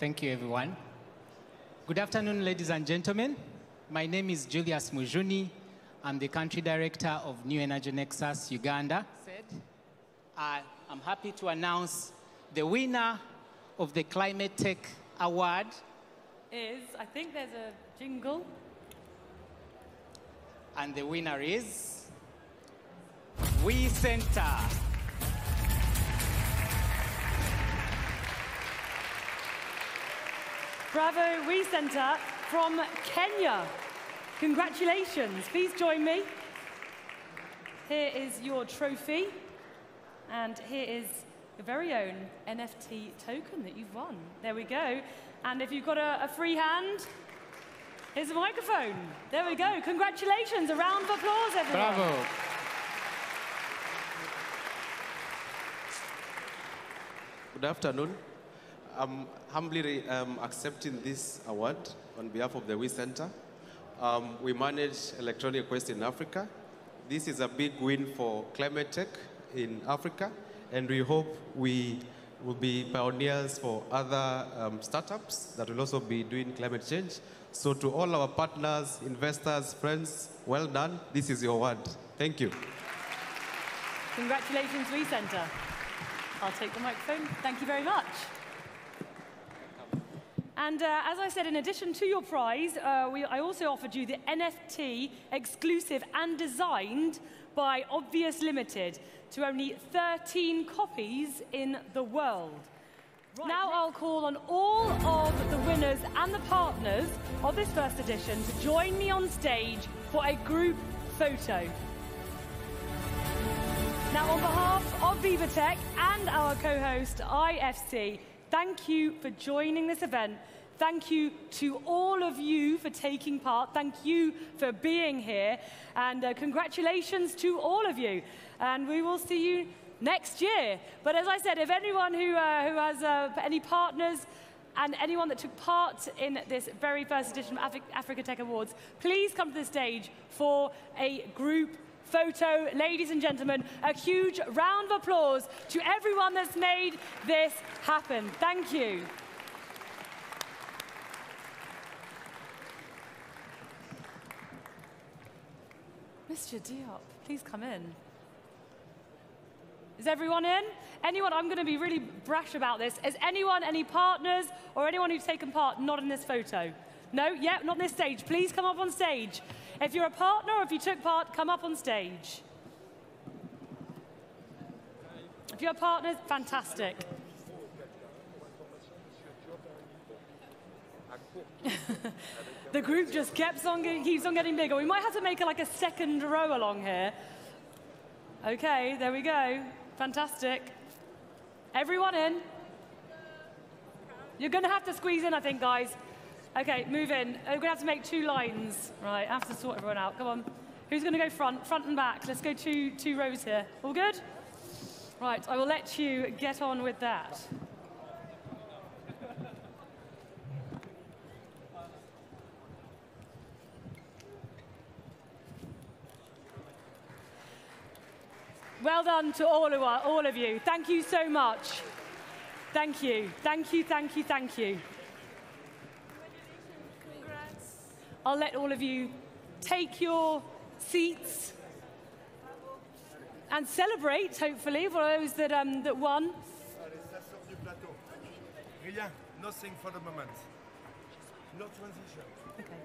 Thank you, everyone. Good afternoon, ladies and gentlemen. My name is Julius Mujuni. I'm the country director of New Energy Nexus, Uganda. I'm happy to announce the winner of the Climate Tech Award is, I think there's a jingle. And the winner is WEEE Centre. Bravo, WEEE Centre from Kenya. Congratulations. Please join me. Here is your trophy. And here is your very own NFT token that you've won. There we go. And if you've got a free hand, here's a microphone. There we go. Congratulations. A round of applause, everyone. Bravo. Good afternoon. I'm humbly accepting this award on behalf of the WEEE Centre. We manage electronic waste in Africa. This is a big win for climate tech in Africa, and we hope we will be pioneers for other startups that will also be doing climate change. So to all our partners, investors, friends, well done. This is your award. Thank you. Congratulations, WEEE Centre. I'll take the microphone. Thank you very much. And as I said, in addition to your prize, I also offered you the NFT exclusive and designed by Obvious Limited to only 13 copies in the world. Right, now I'll call on all of the winners and the partners of this first edition to join me on stage for a group photo. Now, on behalf of VivaTech and our co-host IFC, thank you for joining this event. Thank you to all of you for taking part. Thank you for being here. And congratulations to all of you. And we will see you next year. But as I said, if anyone who has any partners and anyone that took part in this very first edition of Africa Tech Awards, please come to the stage for a group photo. Ladies and gentlemen, a huge round of applause to everyone that's made this happen. Thank you. Mr. Diop, please come in. Is everyone in? Anyone? I'm going to be really brash about this. Is anyone, any partners, or anyone who's taken part not in this photo? No? Yeah, not on this stage. Please come up on stage. If you're a partner or if you took part, come up on stage. If you're a partner, fantastic. The group just keeps on getting bigger. We might have to make like a second row along here. Okay, there we go. Fantastic. Everyone in. You're going to have to squeeze in, I think, guys. Okay, move in. We're going to have to make two lines. Right, I have to sort everyone out. Come on. Who's going to go front and back? Let's go two rows here. All good? Right, I will let you get on with that. Well done to all of you. Thank you so much. Thank you. Thank you, thank you, thank you. I'll let all of you take your seats and celebrate, hopefully, for those that, that won. Rien, nothing for the moment. No transition. Okay.